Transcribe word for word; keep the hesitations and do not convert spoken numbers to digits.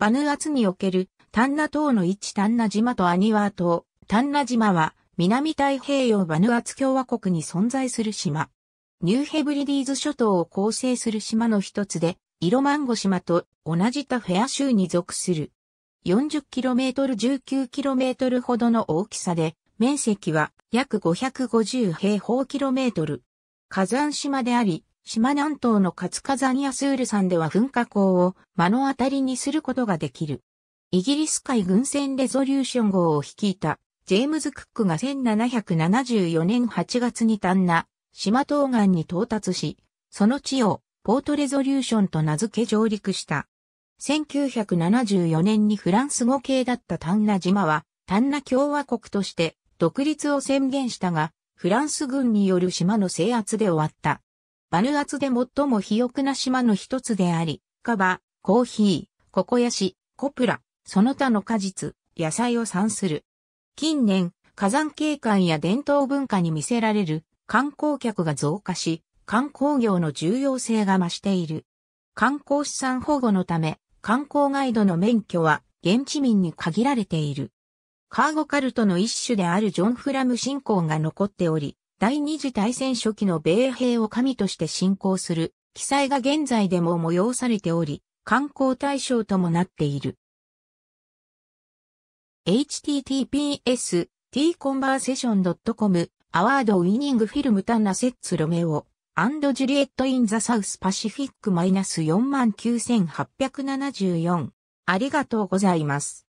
バヌアツにおける丹那島の位置丹那島とアニワー島。丹那島は南太平洋バヌアツ共和国に存在する島。ニューヘブリディーズ諸島を構成する島の一つで、イロマンゴ島と同じタフェア州に属する。よんじゅっキロメートル じゅうきゅうキロメートルほどの大きさで、面積は約ごひゃくごじゅうへいほうキロメートル。火山島であり、島南東の活火山ヤスール山では噴火口を目の当たりにすることができる。イギリス海軍船レゾリューション号を率いたジェームズ・クックがせんななひゃくななじゅうよねんはちがつに丹那島東岸に到達し、その地をポートレゾリューションと名付け上陸した。せんきゅうひゃくななじゅうよねんにフランス語系だった丹那島は丹那共和国として独立を宣言したが、フランス軍による島の制圧で終わった。バヌアツで最も肥沃な島の一つであり、カバ、コーヒー、ココヤシ、コプラ、その他の果実、野菜を産する。近年、火山景観や伝統文化に魅せられる観光客が増加し、観光業の重要性が増している。観光資産保護のため、観光ガイドの免許は現地民に限られている。カーゴカルトの一種であるジョン・フラム信仰が残っており、第二次大戦初期の米兵を神として信仰する記載が現在でも催されており、観光対象ともなっている。エイチティーティーピーエス ティー コンバーセーション ドット コム アワードウィニングフィルムタンナセッツロメオ&ジュリエットインザサウスパシフィック よんまんきゅうせんはっぴゃくななじゅうよん ありがとうございます。